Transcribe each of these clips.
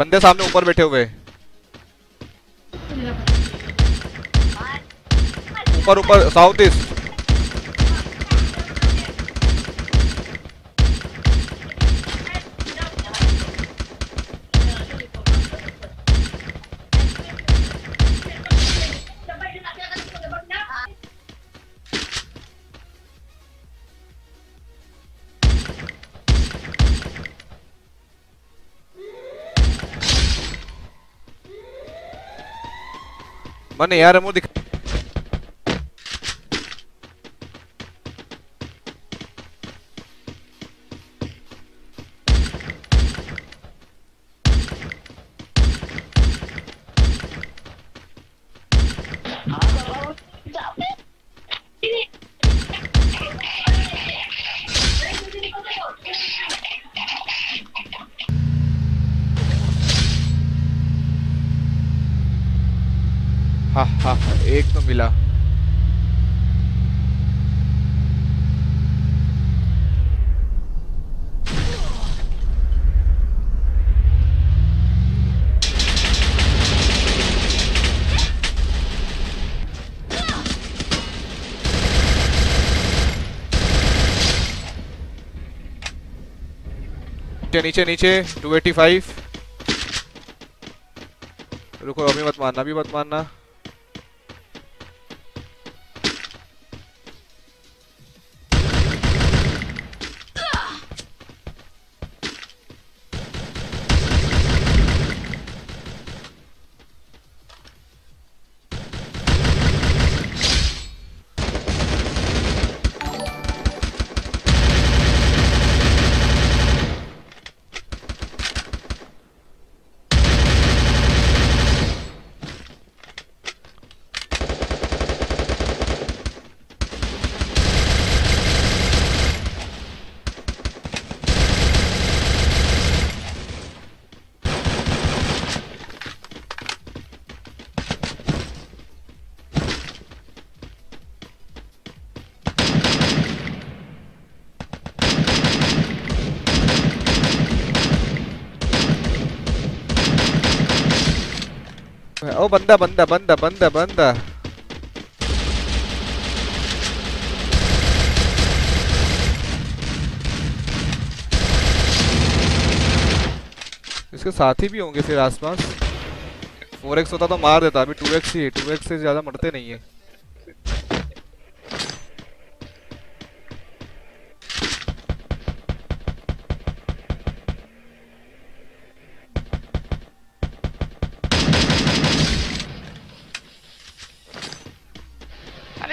बंदे सामने ऊपर बैठे हुए, ऊपर साउथ ईस्ट। मैंने यार मुझे दिख एक तो मिला। नीचे 285। रुको, अभी मत मारना। ओ बंदा। इसके साथी भी होंगे फिर आसपास। 4x होता तो मार देता, अभी 2x ही है। 2x से ज्यादा मरते नहीं है।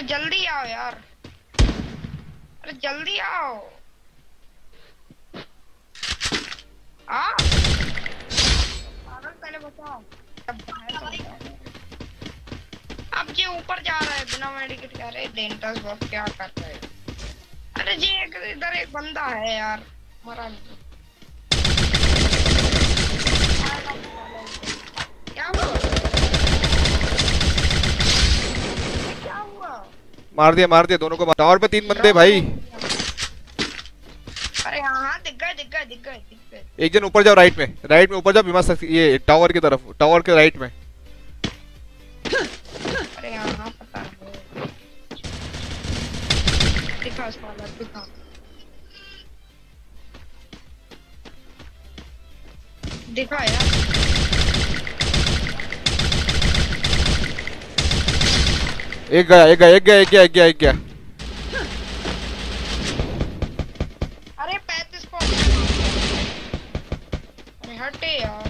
जल्दी आओ यार, अरे जल्दी आओ। पहले बताओ अब ये ऊपर जा रहा है बिना मेडिकेट के। अरे डेंटल बॉक्स क्या कर रहे हैं? अरे जी इधर एक बंदा है यार, मरा क्या हुआ? मार दिया दोनों को। टावर पे 3 बंदे भाई। अरे हाँ, दिख गए। एक जन ऊपर जाओ, राइट में ऊपर जाओ। भीमा सकती ये टावर की तरफ, टावर के राइट में। अरे हाँ, पता है Pica espada, pica. देखा यार एक गया एक गया एक गया एक गया एक गया एक गया अरे 35 पॉइंट अरे हटे यार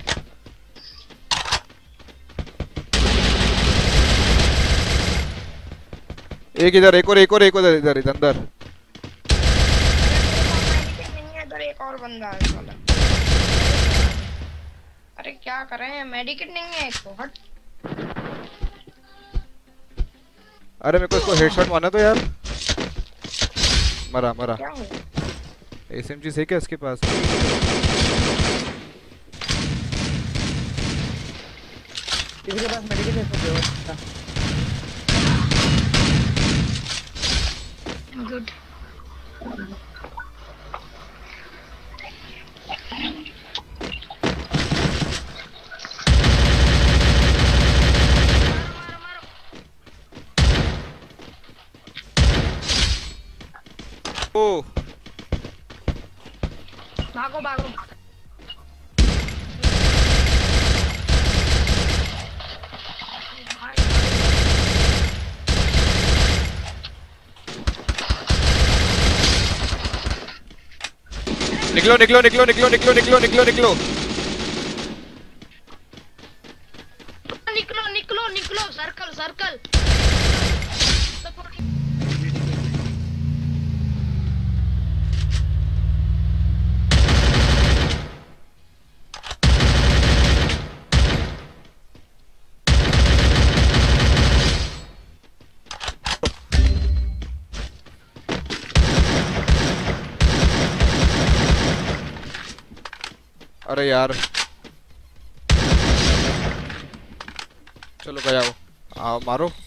एक इधर एक और इधर अंदर एक और बंदा है साला अरे क्या कर रहे हैं मेडिकेट नहीं है इसको हट अरे मेरे को इसको हेडशॉट मारना तो यार मरा एसएमजी से क्या इसके पास मेडिकेट है गुड भागो भागो निकलो निकलो सर्कल अरे यार चलो गया वो मारो